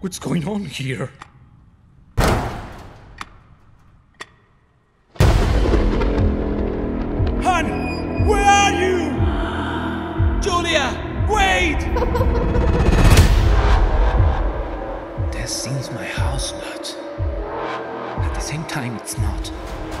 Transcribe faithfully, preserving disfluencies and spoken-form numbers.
What's going on here? Han! Where are you? Julia! Wait! That seems my house, Nut. At the same time, it's not.